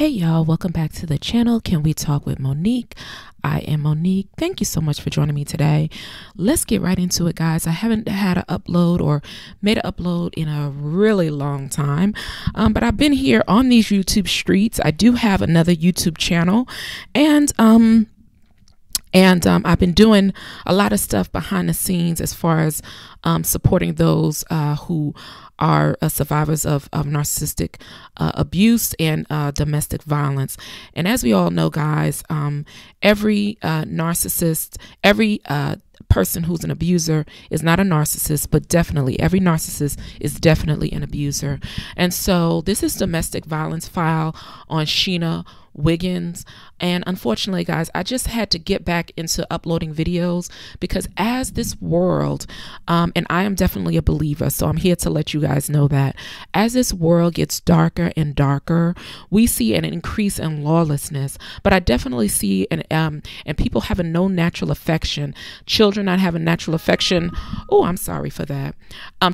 Hey y'all, welcome back to the channel. Can We Talk with Monique? I am Monique. Thank you so much for joining me today. Let's get right into it, guys. I haven't had an upload or made an upload in a really long time, but I've been here on these YouTube streets. I do have another YouTube channel, and I've been doing a lot of stuff behind the scenes as far as supporting those who are survivors of narcissistic abuse and domestic violence. And as we all know, guys, every narcissist, every person who's an abuser is not a narcissist, but definitely every narcissist is definitely an abuser. And so this is Domestic Violence File on Sheena Wiggins. And unfortunately, guys, I just had to get back into uploading videos because as this world, and I am definitely a believer, so I'm here to let you guys know that as this world gets darker and darker, we see an increase in lawlessness. But I definitely see and people having no natural affection, children not having natural affection. Oh, I'm sorry for that.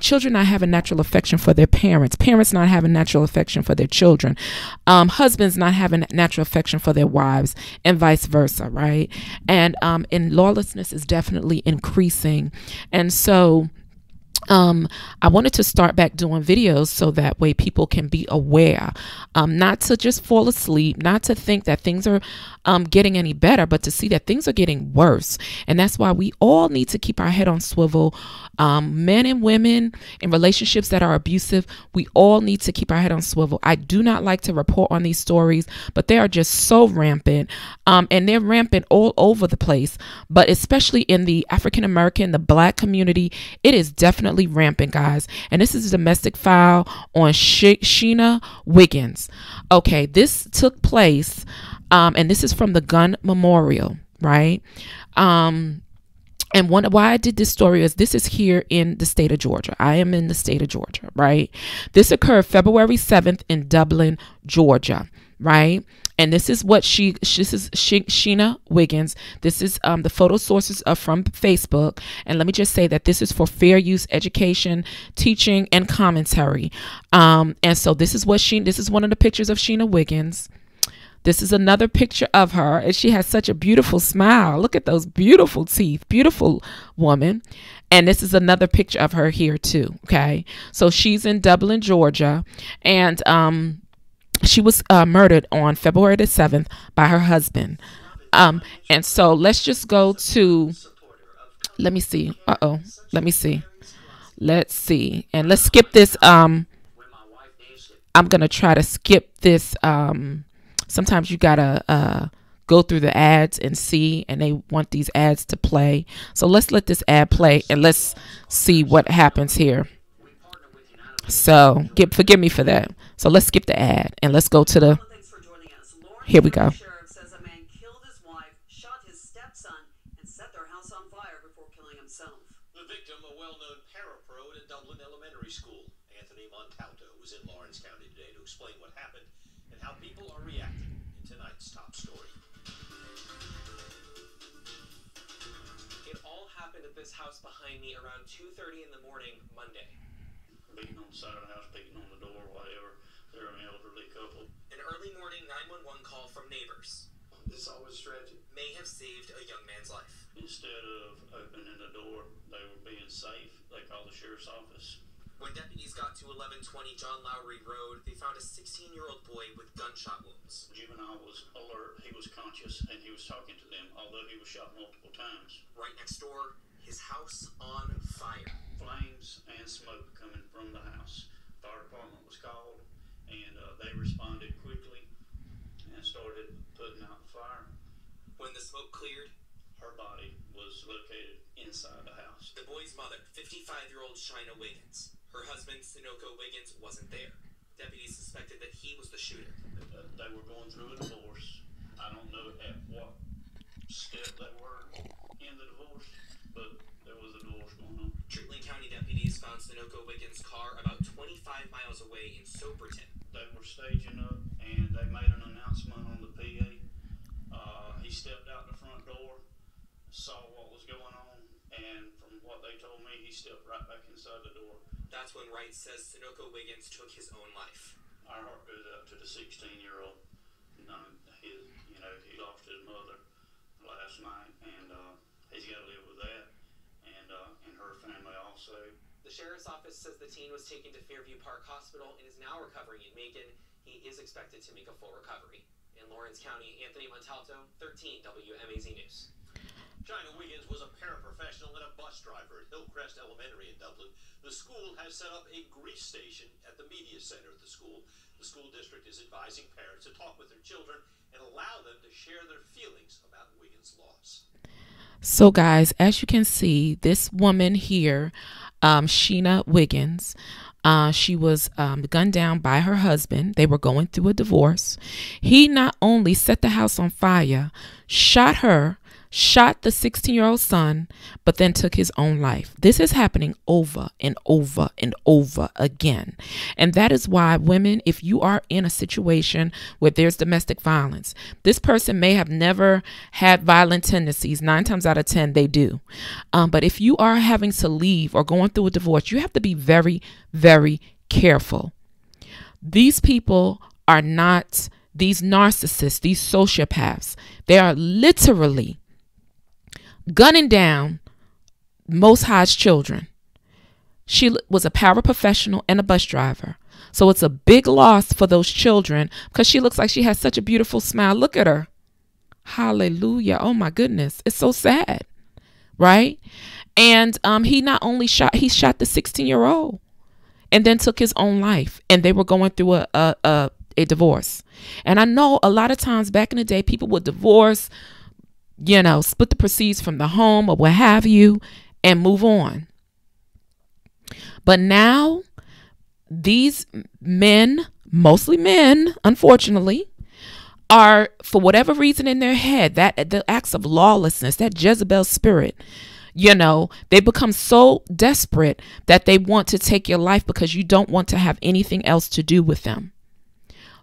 Children not having natural affection for their parents, parents not having natural affection for their children, husbands not having natural affection for their wives, and vice versa, right? And lawlessness is definitely increasing. And so I wanted to start back doing videos so that way people can be aware, not to just fall asleep, not to think that things are getting any better, but to see that things are getting worse. And that's why we all need to keep our head on swivel. Men and women in relationships that are abusive, we all need to keep our head on swivel. I do not like to report on these stories, but they are just so rampant, and they're rampant all over the place, but especially in the African American, the Black community, it is definitely rampant, guys. And this is a domestic file on Sheena Wiggins. Okay, this took place, and this is from the gun memorial, right? And why I did this story is this is here in the state of Georgia. I am in the state of Georgia, right? This occurred February 7th in Dublin, Georgia, right? And this is what Sheena Wiggins. This is the photo sources are from Facebook. And let me just say that this is for fair use education, teaching, and commentary. And so this is what this is one of the pictures of Sheena Wiggins. This is another picture of her, and she has such a beautiful smile. Look at those beautiful teeth, beautiful woman. And this is another picture of her here too. Okay, so she's in Dublin, Georgia, and she was murdered on February the 7th by her husband. And so let's just go to, let me see. Uh-oh. Let me see. Let's see. And let's skip this. I'm going to try to skip this. Sometimes you got to go through the ads and see, and they want these ads to play. So let's let this ad play and let's see what happens here. So forgive me for that. So let's skip the ad and let's go to the, here we go. Says a man killed his wife, shot his stepson, and set their house on fire before killing himself. The victim, a well-known parapro at a Dublin elementary school. Anthony Montalto was in Lawrence County today to explain what happened and how people are reacting in tonight's top story. It all happened at this house behind me around 2:30 in the morning, Monday. Beating on the side of the house, beating on the door, whatever. They're an elderly couple. An early morning 911 call from neighbors. This always tragic. May have saved a young man's life. Instead of opening the door, they were being safe. They called the sheriff's office. When deputies got to 1120 John Lowry Road, they found a 16-year-old boy with gunshot wounds. Juvenile was alert. He was conscious, and he was talking to them, although he was shot multiple times. Right next door, his house on fire. Flames and smoke coming from the house. Fire department was called, and they responded quickly and started putting out the fire. When the smoke cleared, her body was located inside the house. The boy's mother, 55-year-old Sheena Wiggins. Her husband, Sonoko Wiggins, wasn't there. Deputies suspected that he was the shooter. They were going through a divorce. I don't know at what step they were in the divorce, but there was a divorce going on. Dublin County deputies found Sonoko Wiggins' car about 25 miles away in Soperton. They were staging up, and they made an announcement on the PA. He stepped out the front door, saw what was going on, and from what they told me, he stepped right back inside the door. That's when Wright says Sonoko Wiggins took his own life. Our heart goes out to the 16-year-old. he lost his mother last night, and he's got to live with that, and her family also. The sheriff's office says the teen was taken to Fairview Park Hospital and is now recovering in Macon. He is expected to make a full recovery. In Lawrence County, Anthony Montalto, 13 WMAZ News. Sheena Wiggins was a paraprofessional and a bus driver at Hillcrest Elementary in Dublin. The school has set up a grease station at the media center at the school. The school district is advising parents to talk with their children and allow them to share their feelings about Wiggins' loss. So guys, as you can see, this woman here, Sheena Wiggins, she was gunned down by her husband. They were going through a divorce. He not only set the house on fire, shot her, shot the 16-year-old son, but then took his own life. This is happening over and over and over again. And that is why women, if you are in a situation where there's domestic violence, this person may have never had violent tendencies. 9 times out of 10, they do. But if you are having to leave or going through a divorce, you have to be very, very careful. These people are not these narcissists, these sociopaths. They are literally gunning down Most High's children. She was a paraprofessional and a bus driver. So it's a big loss for those children because she looks like she has such a beautiful smile. Look at her. Hallelujah. Oh my goodness. It's so sad. Right? And he not only shot, he shot the 16-year-old and then took his own life. And they were going through a divorce. And I know a lot of times back in the day, people would divorce, you know, split the proceeds from the home or what have you and move on. But now these men, mostly men, unfortunately, are for whatever reason in their head, that the acts of lawlessness, that Jezebel spirit, you know, they become so desperate that they want to take your life because you don't want to have anything else to do with them.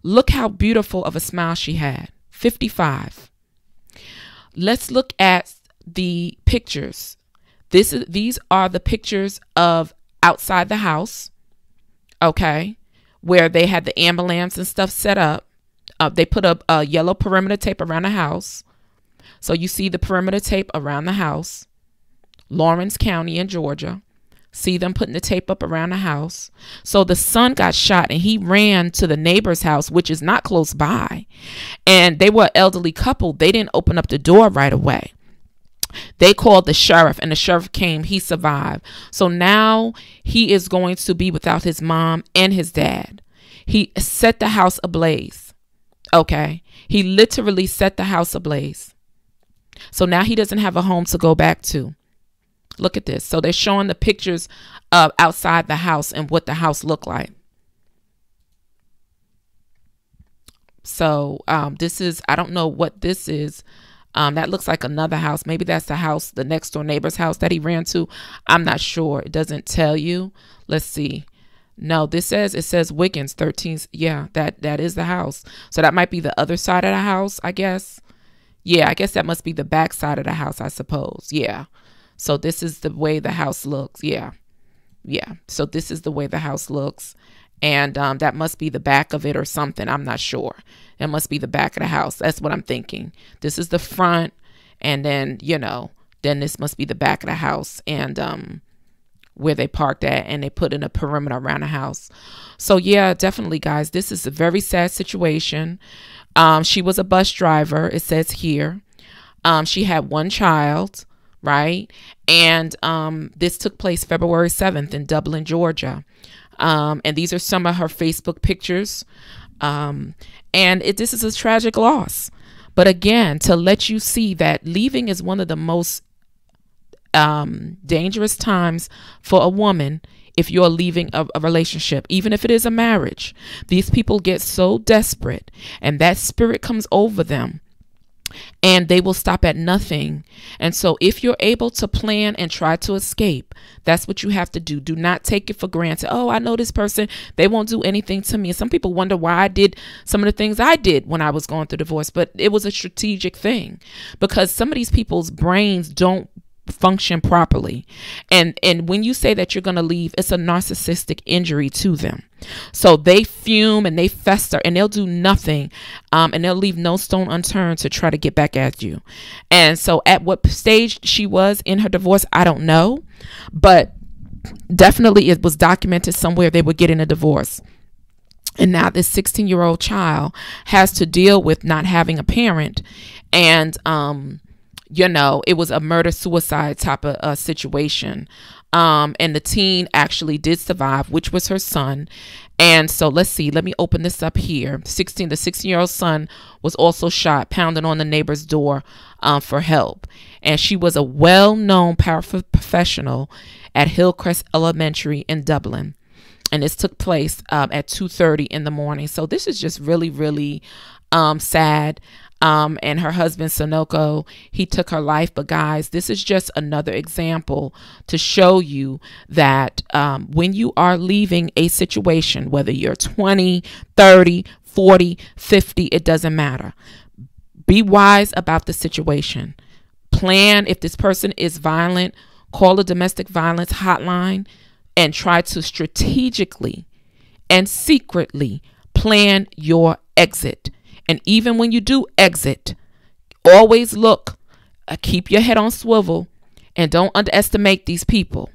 Look how beautiful of a smile she had. 55. Let's look at the pictures. These are the pictures of outside the house, okay, where they had the ambulance and stuff set up. They put up a yellow perimeter tape around the house. So you see the perimeter tape around the house, Lawrence County in Georgia. See them putting the tape up around the house. So the son got shot and he ran to the neighbor's house, which is not close by. And they were an elderly couple. They didn't open up the door right away. They called the sheriff and the sheriff came. He survived. So now he is going to be without his mom and his dad. He set the house ablaze. Okay. He literally set the house ablaze. So now he doesn't have a home to go back to. Look at this. So they're showing the pictures of outside the house and what the house looked like. So this is, I don't know what this is. That looks like another house. Maybe that's the house, the next door neighbor's house that he ran to. I'm not sure. It doesn't tell you. Let's see. No, this says, it says Wiggins 13. Yeah, that is the house. So that might be the other side of the house, I guess. Yeah, I guess that must be the back side of the house, I suppose. Yeah. So this is the way the house looks. Yeah. Yeah. So this is the way the house looks. And that must be the back of it or something. I'm not sure. It must be the back of the house. That's what I'm thinking. This is the front. And then, you know, then this must be the back of the house and where they parked at and they put in a perimeter around the house. So, yeah, definitely, guys, this is a very sad situation. She was a bus driver. It says here she had one child. Right. And this took place February 7th in Dublin, Georgia. And these are some of her Facebook pictures. This is a tragic loss. But again, to let you see that leaving is one of the most dangerous times for a woman if you're leaving a relationship, even if it is a marriage. These people get so desperate and that spirit comes over them. And they will stop at nothing. And so if you're able to plan and try to escape, that's what you have to do. Do not take it for granted. Oh, I know this person. They won't do anything to me. And some people wonder why I did some of the things I did when I was going through divorce. But it was a strategic thing because some of these people's brains don't function properly. And when you say that you're going to leave, it's a narcissistic injury to them. So they fume and they fester and they'll do nothing, and they'll leave no stone unturned to try to get back at you. And so at what stage she was in her divorce, I don't know, but definitely it was documented somewhere they were getting a divorce. And now this 16-year-old child has to deal with not having a parent, and you know, it was a murder-suicide type of situation. And the teen actually did survive, which was her son. And so let's see, let me open this up here. The 16-year-old son was also shot, pounding on the neighbor's door for help. And she was a well-known paraprofessional at Hillcrest Elementary in Dublin. And this took place at 2:30 in the morning. So this is just really, really sad. And her husband, Sonoko, he took her life. But guys, this is just another example to show you that when you are leaving a situation, whether you're 20, 30, 40, 50, it doesn't matter. Be wise about the situation. Plan. If this person is violent, call a domestic violence hotline and try to strategically and secretly plan your exit. And even when you do exit, always look, keep your head on swivel, and don't underestimate these people.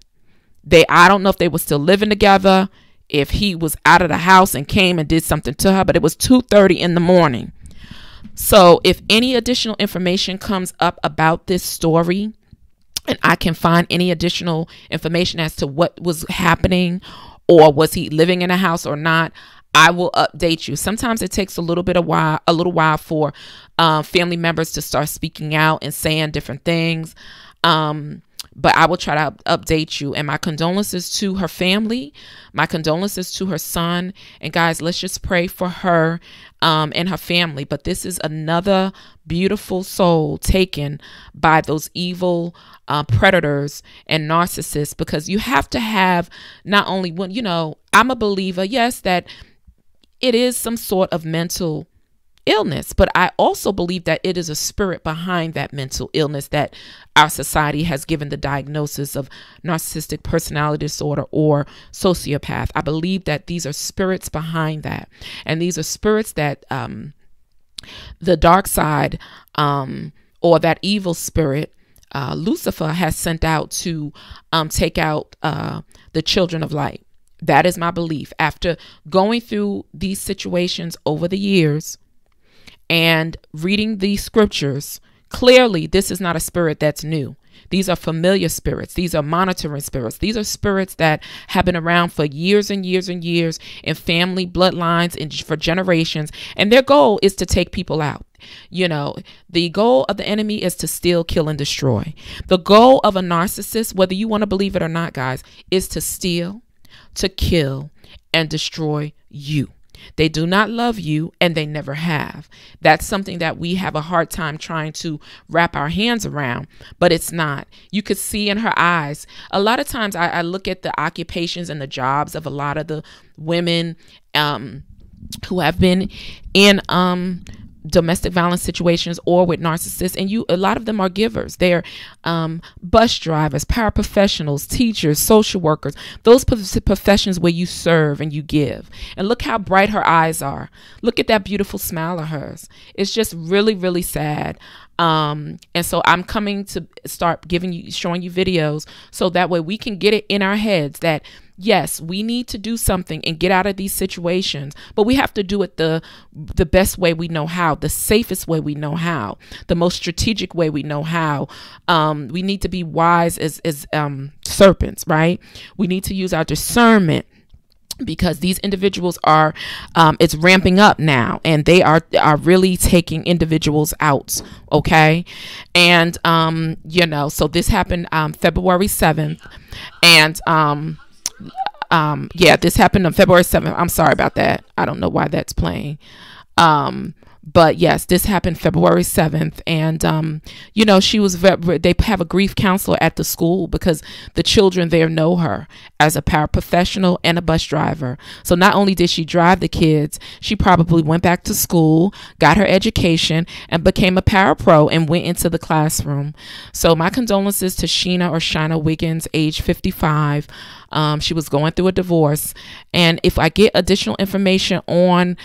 I don't know if they were still living together, if he was out of the house and came and did something to her, but it was 2:30 in the morning. So if any additional information comes up about this story, and I can find any additional information as to what was happening, or was he living in a house or not, I will update you. Sometimes it takes a little while for family members to start speaking out and saying different things. But I will try to update you. And my condolences to her family. My condolences to her son. And guys, let's just pray for her and her family. But this is another beautiful soul taken by those evil predators and narcissists, because you have to have not only one, you know, I'm a believer, yes, that it is some sort of mental illness, but I also believe that it is a spirit behind that mental illness that our society has given the diagnosis of narcissistic personality disorder or sociopath. I believe that these are spirits behind that. And these are spirits that the dark side or that evil spirit, Lucifer, has sent out to take out the children of light. That is my belief. After going through these situations over the years and reading the scriptures, clearly this is not a spirit that's new. These are familiar spirits. These are monitoring spirits. These are spirits that have been around for years and years and years in family bloodlines and for generations. And their goal is to take people out. You know, the goal of the enemy is to steal, kill, and destroy. The goal of a narcissist, whether you want to believe it or not, guys, is to steal, to kill, and destroy you. They do not love you, and they never have. That's something that we have a hard time trying to wrap our hands around, but it's not. You could see in her eyes. A lot of times I look at the occupations and the jobs of a lot of the women who have been in domestic violence situations or with narcissists, and a lot of them are givers. They're bus drivers, paraprofessionals, teachers, social workers, those professions where you serve and you give. And look how bright her eyes are. Look at that beautiful smile of hers. It's just really, really sad. And so I'm coming to start showing you videos so that way we can get it in our heads that yes, we need to do something and get out of these situations, but we have to do it the best way we know how, the safest way we know how, the most strategic way we know how. We need to be wise as serpents, right? We need to use our discernment, because these individuals are, it's ramping up now, and they are really taking individuals out, okay? And, you know, so this happened February 7th, and... yeah, this happened on February 7th. I'm sorry about that. I don't know why that's playing. But yes, this happened February 7th. And, you know, she was, they have a grief counselor at the school because the children there know her as a paraprofessional and a bus driver. So not only did she drive the kids, she probably went back to school, got her education, and became a parapro and went into the classroom. So my condolences to Sheena Wiggins, age 55. She was going through a divorce. And if I get additional information on,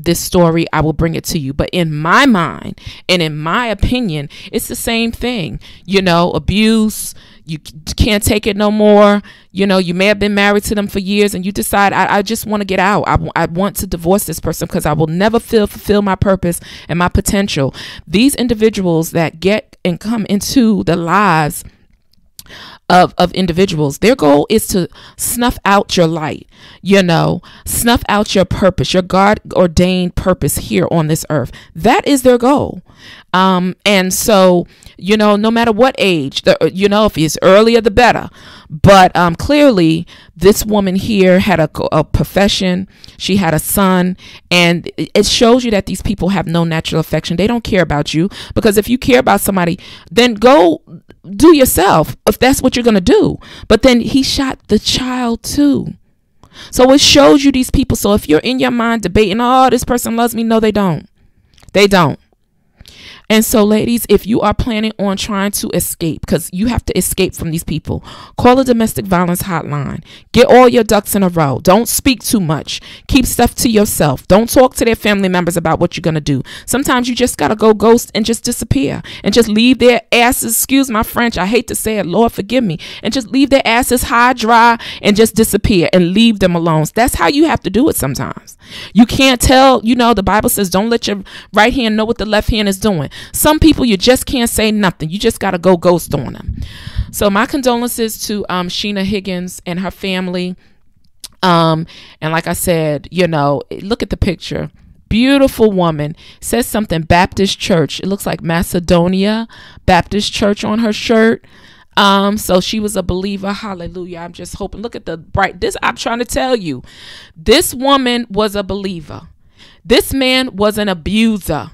this story, I will bring it to you. But in my mind and in my opinion, it's the same thing. You know, abuse, you can't take it no more. You know, you may have been married to them for years and you decide, I just want to get out. I want to divorce this person because I will never fulfill my purpose and my potential. These individuals that get and come into the lives of individuals, their goal is to snuff out your light, you know, snuff out your purpose, your God ordained purpose here on this earth. That is their goal. And so, you know, no matter what age, you know, if it's earlier, the better. But clearly, this woman here had a profession. She had a son. And it shows you that these people have no natural affection. They don't care about you, because if you care about somebody, then go do yourself if that's what you're going to do. But then he shot the child, too. So it shows you these people. So if you're in your mind debating, oh, this person loves me. No, they don't. They don't. And so, ladies, if you are planning on trying to escape, because you have to escape from these people, call a domestic violence hotline. Get all your ducks in a row. Don't speak too much. Keep stuff to yourself. Don't talk to their family members about what you're going to do. Sometimes you just got to go ghost and just disappear and just leave their asses, excuse my French, I hate to say it, Lord forgive me, and just leave their asses high, dry, and just disappear and leave them alone. That's how you have to do it sometimes. You can't tell, you know, the Bible says don't let your right hand know what the left hand is doing. Some people you just can't say nothing. You just got to go ghost on them. So my condolences to Sheena Wiggins and her family. And like I said, you know, look at the picture. Beautiful woman. Says something Baptist Church. It looks like Macedonia Baptist Church on her shirt. So she was a believer. Hallelujah. I'm just hoping. Look at the bright. This, I'm trying to tell you, this woman was a believer. This man was an abuser.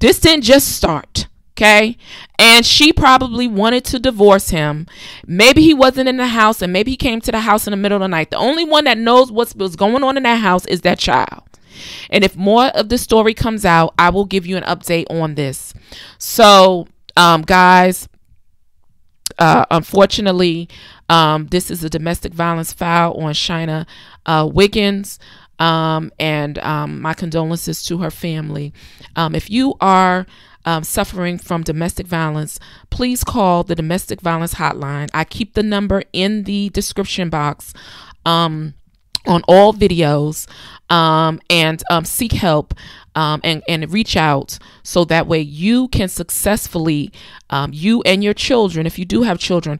This didn't just start, okay? And she probably wanted to divorce him. Maybe he wasn't in the house, and maybe he came to the house in the middle of the night. The only one that knows what was going on in that house is that child. And if more of the story comes out, I will give you an update on this. So, guys, unfortunately, this is a domestic violence foul on Sheena Wiggins. My condolences to her family. If you are suffering from domestic violence, please call the domestic violence hotline. I keep the number in the description box on all videos, and seek help and reach out, so that way you can successfully, you and your children, if you do have children,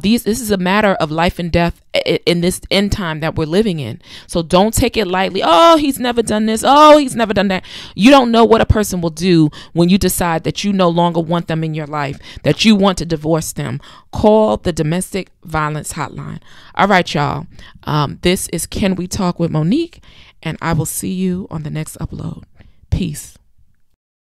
this is a matter of life and death in this end time that we're living in. So don't take it lightly. Oh, he's never done this. Oh, he's never done that. You don't know what a person will do when you decide that you no longer want them in your life, that you want to divorce them. Call the domestic violence hotline. All right, y'all. This is Can We Talk with Monique, and I will see you on the next upload. Peace.